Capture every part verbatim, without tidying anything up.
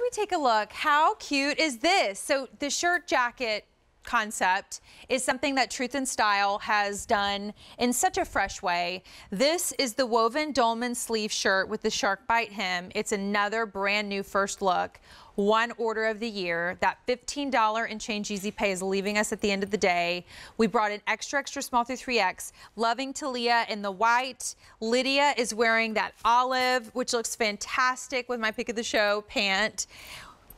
Can we take a look? How cute is this? So the shirt jacket concept is something that Truth and Style has done in such a fresh way. This is the woven dolman sleeve shirt with the shark bite hem. It's another brand new first look. One order of the year. That fifteen dollars and change easy pay is leaving us at the end of the day. We brought in extra, extra small through three X. Loving Talia in the white. Lydia is wearing that olive, which looks fantastic with my pick of the show pant.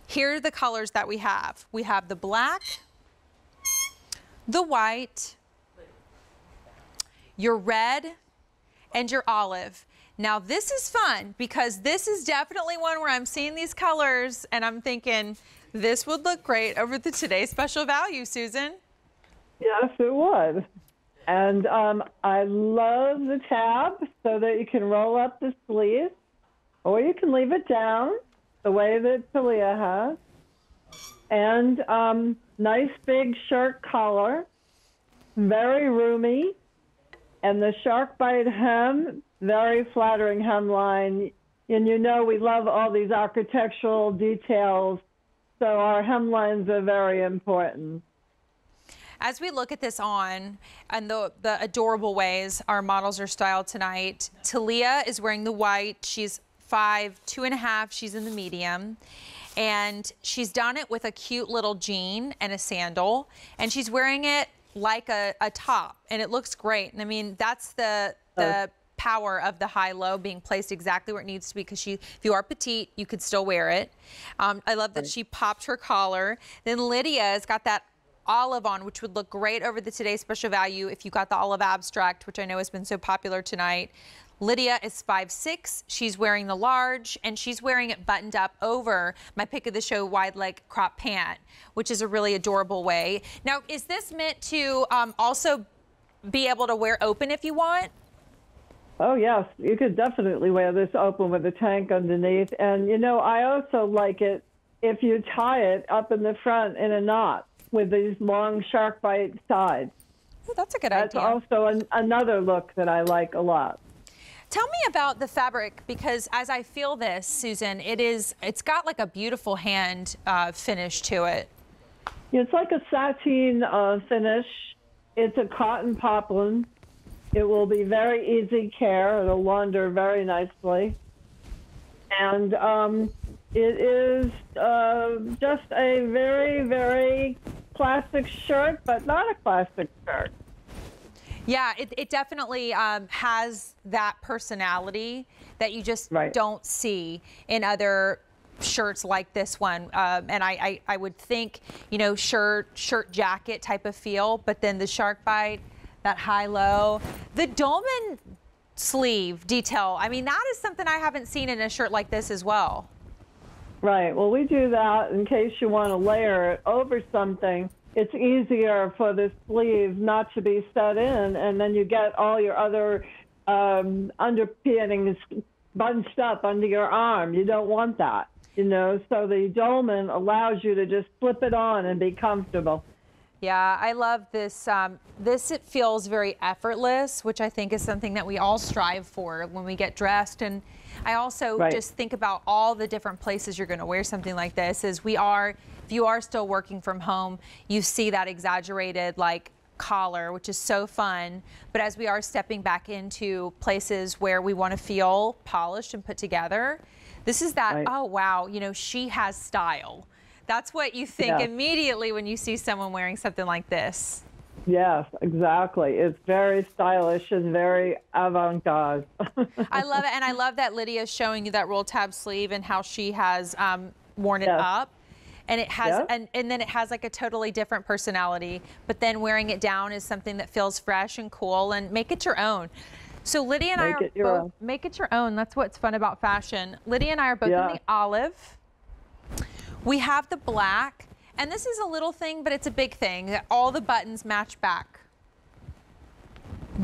Here are the colors that we have. We have the black, the white, your red, and your olive. Now this is fun because this is definitely one where I'm seeing these colors and I'm thinking this would look great over the Today's Special Value, Susan. Yes, it would. And um, I love the tab so that you can roll up the sleeve or you can leave it down the way that Talia has. And um, nice big shark collar, very roomy, and the shark bite hem, very flattering hemline. And you know we love all these architectural details, so our hemlines are very important. As we look at this on, and the, the adorable ways our models are styled tonight, Talia is wearing the white. She's five, two and a half, she's in the medium. And she's done it with a cute little jean and a sandal, and she's wearing it like a, a top, and it looks great. And I mean, that's the the oh. power of the high-low being placed exactly where it needs to be, because she, if you are petite, you could still wear it. Um, I love that she popped her collar. Then Lydia's got that olive on, which would look great over the Today's Special Value if you got the olive abstract, which I know has been so popular tonight. Lydia is five six, she's wearing the large, and she's wearing it buttoned up over my pick of the show wide leg crop pant, which is a really adorable way. Now, is this meant to um, also be able to wear open if you want? Oh yes, you could definitely wear this open with a tank underneath. And you know, I also like it if you tie it up in the front in a knot with these long shark bite sides. Oh, that's a good idea. That's also an, another look that I like a lot. Tell me about the fabric, because as I feel this, Susan, it is, it's got like a beautiful hand uh, finish to it. It's like a sateen uh, finish. It's a cotton poplin. It will be very easy care. It'll launder very nicely. And um, it is uh, just a very, very classic shirt, but not a classic shirt. Yeah, it, it definitely um, has that personality that you just right. don't see in other shirts like this one. Um, and I, I, I would think, you know, shirt, shirt jacket type of feel, but then the shark bite, that high-low. The dolman sleeve detail, I mean, that is something I haven't seen in a shirt like this as well. Right, well, we do that in case you want to layer it over something. It's easier for the sleeve not to be set in, and then you get all your other um, underpinnings bunched up under your arm. You don't want that, you know, so the dolman allows you to just slip it on and be comfortable. Yeah, I love this. Um, this, it feels very effortless, which I think is something that we all strive for when we get dressed. And I also right. just think about all the different places you're going to wear something like this. Is we are, if you are still working from home, you see that exaggerated like collar, which is so fun. But as we are stepping back into places where we want to feel polished and put together, this is that, right. oh, wow, you know, she has style. That's what you think yes. immediately when you see someone wearing something like this. Yes, exactly. It's very stylish and very avant-garde. I love it. And I love that Lydia is showing you that roll tab sleeve and how she has um, worn yes. it up. And it has, yes. and, and then it has like a totally different personality. But then wearing it down is something that feels fresh and cool, and make it your own. So Lydia and make I are it both, own. make it your own. That's what's fun about fashion. Lydia and I are both yeah. in the olive. We have the black, and this is a little thing, but it's a big thing. All the buttons match back.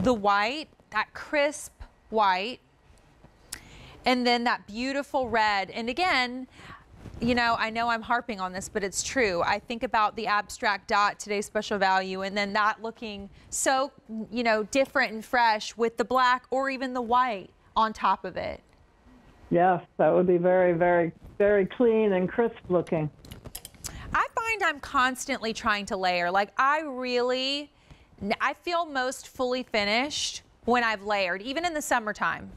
The white, that crisp white, and then that beautiful red. And again, you know, I know I'm harping on this, but it's true. I think about the abstract dot, Today's Special Value, and then that looking so, you know, different and fresh with the black or even the white on top of it. Yes, that would be very, very, very clean and crisp looking. I find I'm constantly trying to layer. Like I really, I feel most fully finished when I've layered, even in the summertime.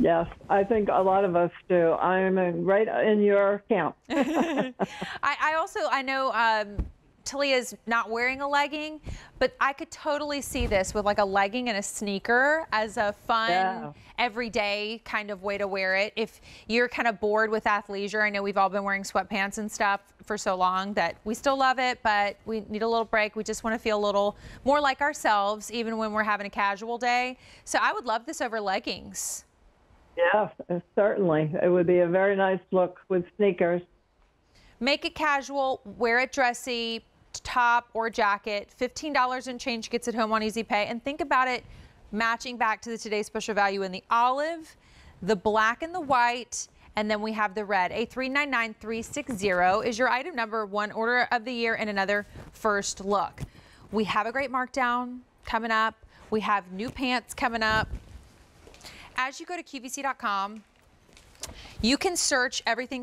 Yes, I think a lot of us do. I'm in, right in your camp. I, I also, I know um, Talia's not wearing a legging, but I could totally see this with like a legging and a sneaker as a fun, yeah. everyday kind of way to wear it. If you're kind of bored with athleisure, I know we've all been wearing sweatpants and stuff for so long that we still love it, but we need a little break. We just want to feel a little more like ourselves, even when we're having a casual day. So I would love this over leggings. Yes, certainly. It would be a very nice look with sneakers. Make it casual, wear it dressy, top or jacket. fifteen dollars and change gets it home on Easy Pay. And think about it matching back to the Today's Special Value in the olive, the black and the white, and then we have the red. A three nine nine three six zero is your item number, one order of the year and another first look. We have a great markdown coming up. We have new pants coming up. As you go to Q V C dot com, you can search everything